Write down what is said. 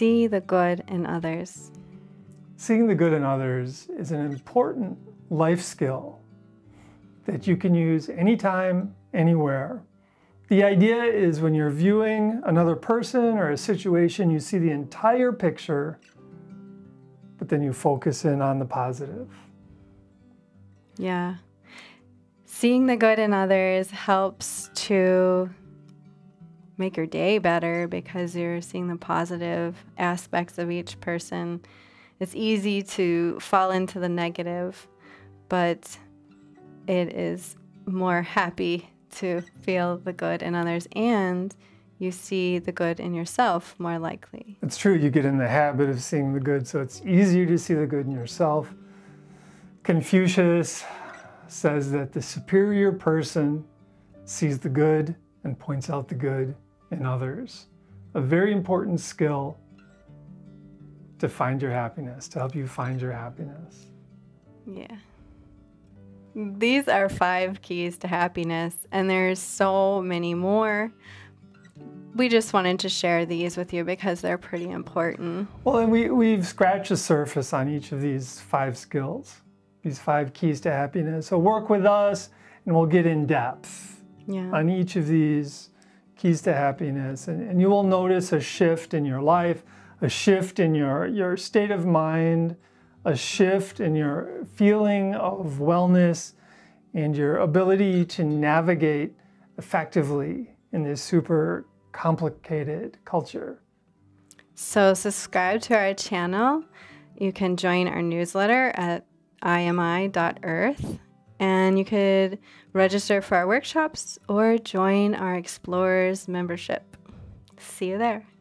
see the good in others. Seeing the good in others is an important life skill that you can use anytime, anywhere. The idea is when you're viewing another person or a situation, you see the entire picture, but then you focus in on the positive. Yeah. Seeing the good in others helps to make your day better because you're seeing the positive aspects of each person. It's easy to fall into the negative, but it is more happy to feel the good in others, and you see the good in yourself more likely. It's true, you get in the habit of seeing the good, so it's easier to see the good in yourself. Confucius says that the superior person sees the good and points out the good in others. A very important skill to find your happiness, to help you find your happiness. Yeah. These are 5 keys to happiness, and there's so many more. We just wanted to share these with you because they're pretty important. Well, and we've scratched the surface on each of these 5 skills, these 5 keys to happiness. So work with us, and we'll get in depth on each of these keys to happiness. And you will notice a shift in your life, a shift in your state of mind, a shift in your feeling of wellness and your ability to navigate effectively in this super complicated culture. So subscribe to our channel. You can join our newsletter at imi.earth, and you could register for our workshops or join our Explorers membership. See you there.